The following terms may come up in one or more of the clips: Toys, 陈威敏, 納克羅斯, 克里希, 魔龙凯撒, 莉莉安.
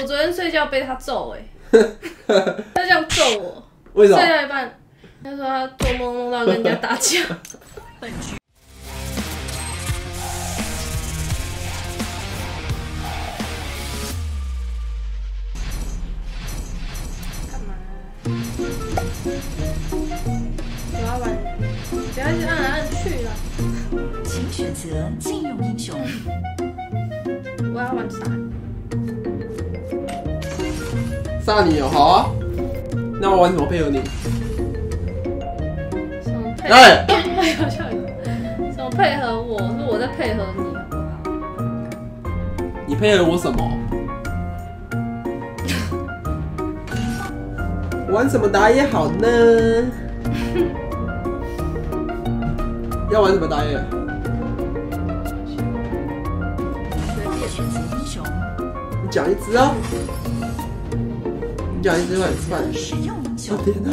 我昨天睡觉被他揍他这样揍我。为什么？睡到一半，他说他做梦梦到跟人家打架。干嘛？我要玩，不要去按来按去了。请选择禁用英雄。我要玩啥？ 大你哦，好啊，那我玩怎么配合你？什么配合？哎，太搞笑了！什么配合我？是我在配合你，好不好？你配合我什么？玩什么打野好呢？要玩什么打野？随便选择英雄。你讲一只啊！ 你讲一只碗饭，我天哪！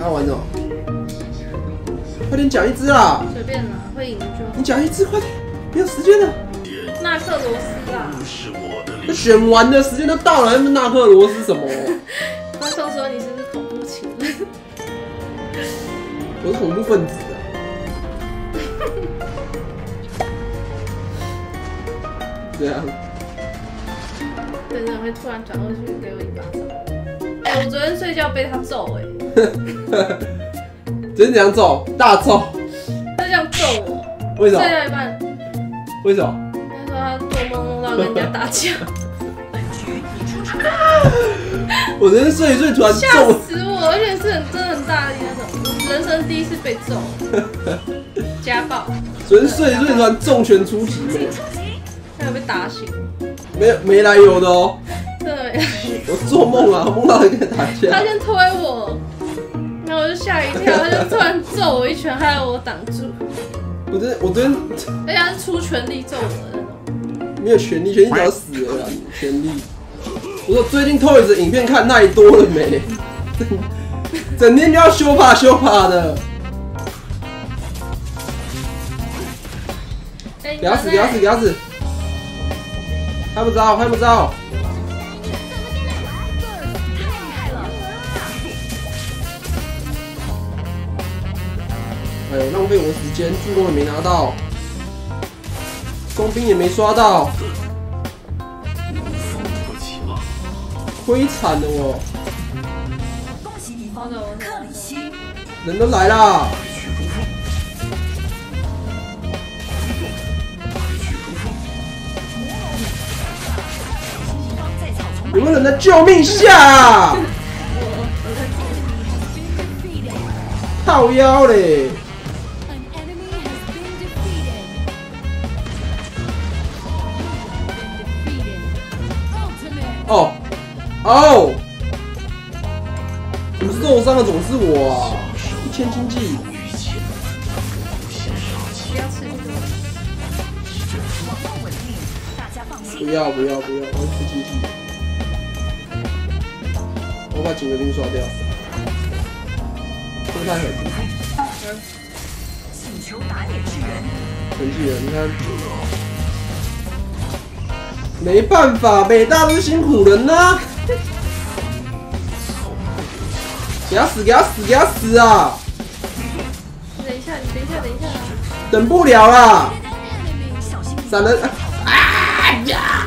还要玩什么？快点讲一只啦！随便啦，会赢就好。你讲一只，快点，没有时间了。纳克罗斯啦！那选完的时间都到了，那纳克罗斯什么？观众说你是不是恐怖情人？我是恐怖分子啊！这样。 真的会突然转过去给我一巴掌。哎、欸，我昨天睡觉被他揍昨天怎样揍？大揍！他这样揍我。为什么？睡到一半。为什么？他说他做梦梦到跟人家打架。我昨天睡一睡突然揍我。吓死我！而且是很真的很大力那种，人生第一次被揍。家暴。昨天睡一睡突然重拳出击。还有被打醒。 没来由的哦，对，我做梦啊，梦到一个打架，他先推我，然后我就吓一跳，他就突然揍我一拳，害我挡住。我昨天，而且他是出全力揍我的那种，没有全力，全力早死了啦，全力。我说最近 Toys 的影片看太多了没，整天就要修怕修怕的。牙齿牙齿牙齿。 拍不着，拍不着！哎呦，浪费我时间，助攻也没拿到，工兵也没刷到，亏惨了我！恭喜你，克里希！人都来啦！ 有没有人在救命下啊？靠腰嘞！哦哦！怎么受伤的总是我啊？一千经济。不要不要不要！我吃经济。 我把警卫兵刷掉，这太狠了！请求打野支援。程序员，你看，没办法，北大都是辛苦人呐、啊！给他死，给他死，给他死啊！等一下，你等一下，等一下、啊！等不了啦！闪人！啊呀！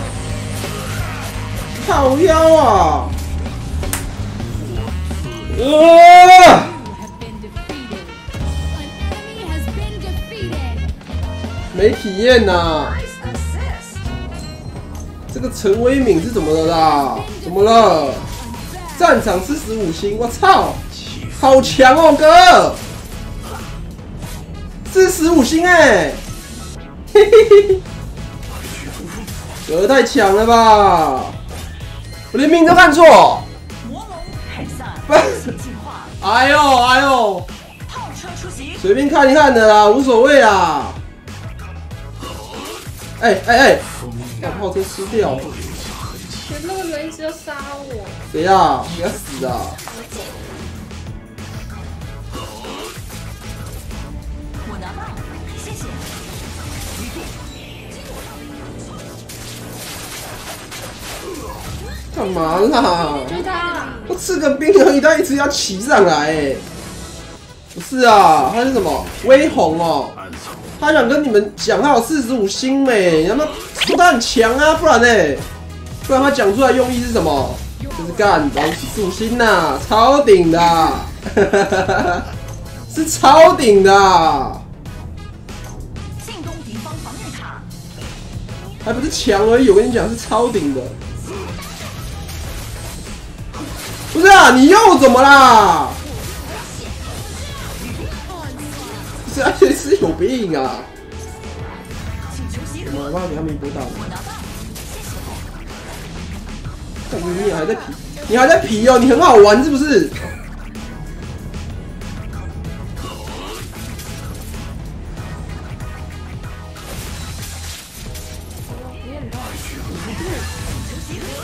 靠腰啊！没体验呐！这个陈威敏是怎么了啦？怎么了？战场45星，我操，好强哦，哥！ 45星哎、欸，嘿嘿嘿，哥太强了吧！我连命都看错。魔龙凯撒进化。哎呦哎呦，炮车出击，随便看一看的啦，无所谓啦。哎哎哎，把炮车吃掉。全部人一直要杀我。谁呀？你要死啊！ 谢谢。干嘛啦？追他！我吃个冰而已，他一直要骑上来、欸。不是啊，他是什么？微红哦、喔。他想跟你们讲，他有45星没、欸？他妈说他很强啊，不然呢、欸？不然他讲出来用意是什么？就是干，然后45星呐，超顶的、啊，是超顶的、啊。 还不是强而已，我跟你讲是超顶的。不是啊，你又怎么啦？不是、啊，这是有病啊！我忘了给他们一波大了。你还在皮？你还在皮哦？你很好玩是不是？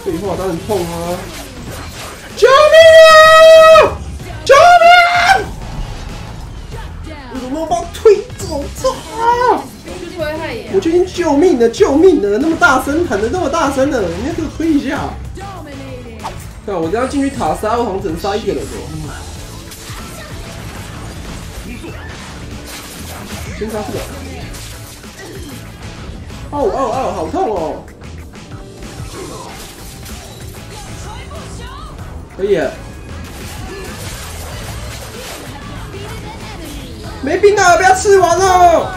废话当然痛啊！救命啊！救命！你怎么把我推走？操！我就已经救命了，救命了！那么大声喊的那么大声了，人家给我推一下。对啊，我这样进去塔杀，我好像只能杀一个人哦。先杀这个。哦哦哦，好痛哦！ 可以，没冰了，不要吃完哦。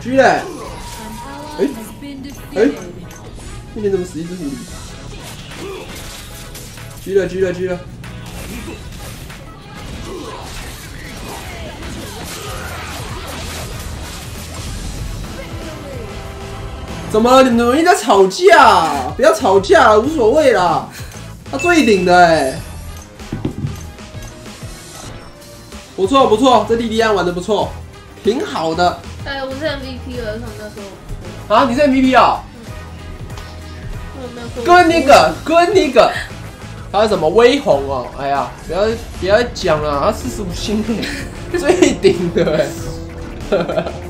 狙嘞，哎哎，那边怎么死一只狐狸？狙了，狙了，狙了。怎么了？你们容易在吵架、啊？不要吵架了，无所谓啦。他最顶的哎、欸，不错不错，这莉莉安玩的不错，挺好的。哎，我是 MVP 了，他们在说我。啊，你是 MVP 啊、喔？跟你个，跟你个，还有什么微红哦、喔？哎呀，不要讲了，他45星最顶的哎、欸。